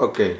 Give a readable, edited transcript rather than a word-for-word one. Okay.